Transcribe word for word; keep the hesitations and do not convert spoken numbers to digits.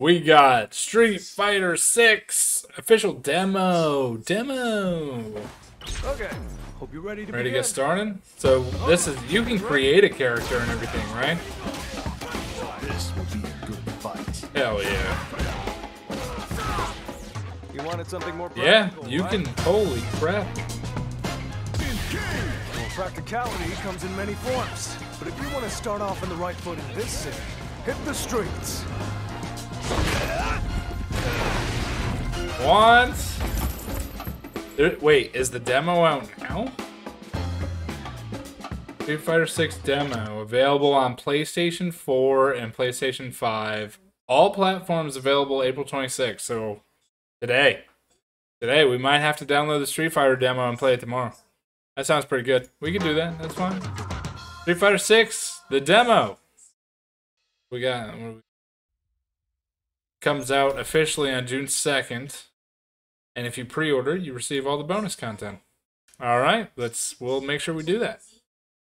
We got Street Fighter six official demo. Demo. Okay. Hope you're ready to ready to get started. So this is you can create a character and everything, right? This will be a good fight. Hell yeah. You wanted something more practical. Yeah, you right? can. Holy crap. Well, practicality comes in many forms, but if you want to start off on the right foot in this city, hit the streets. What? There, wait, is the demo out now? Street Fighter six demo available on PlayStation four and PlayStation five. All platforms available April twenty-sixth. So today, today we might have to download the Street Fighter demo and play it tomorrow. That sounds pretty good. We can do that. That's fine. Street Fighter six, the demo. We got. What do we comes out officially on June second, and if you pre-order, you receive all the bonus content. All right, let's we'll make sure we do that.